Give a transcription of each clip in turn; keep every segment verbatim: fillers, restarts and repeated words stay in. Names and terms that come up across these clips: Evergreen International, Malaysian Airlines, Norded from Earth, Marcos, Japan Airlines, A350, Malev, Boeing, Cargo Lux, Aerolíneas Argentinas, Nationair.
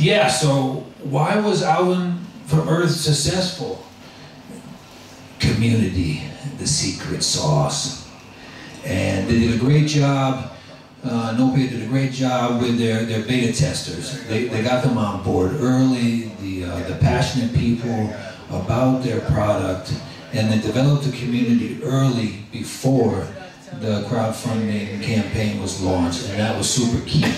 Yeah, so why was Norded from Earth successful? Community, the secret sauce. And they did a great job. Uh, Norded did a great job with their, their beta testers. They, they got them on board early, the, uh, the passionate people about their product, and they developed a community early before the crowdfunding campaign was launched, and that was super key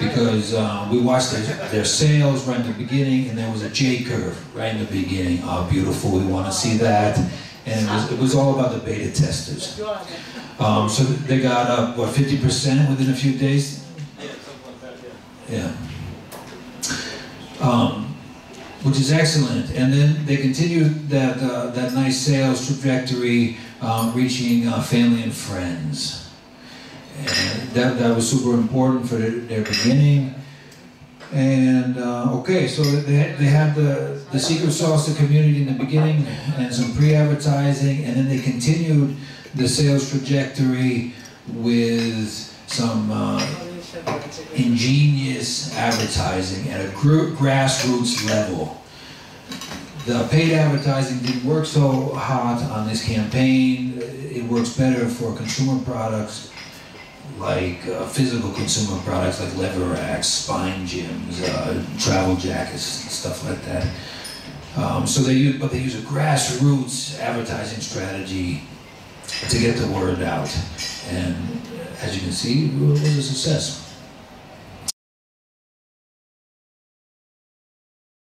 because uh, we watched their, their sales right in the beginning, and there was a J-curve right in the beginning. Oh, beautiful, we want to see that. And it was, it was all about the beta testers. Um, so they got up, what, fifty percent within a few days? Yeah, something like that, yeah. Yeah. Um, which is excellent. And then they continued that, uh, that nice sales trajectory, um, reaching uh, family and friends. And that, that was super important for their, their beginning. And uh, okay, so they, they had the, the secret sauce, the community in the beginning, and some pre-advertising, and then they continued the sales trajectory with some uh, ingenious advertising at a gr grassroots level. The paid advertising didn't work so hot on this campaign. It works better for consumer products, like uh, physical consumer products like lever racks, spine gyms, uh, travel jackets, stuff like that. Um, so they use, but they use a grassroots advertising strategy to get the word out. And as you can see, it was a success.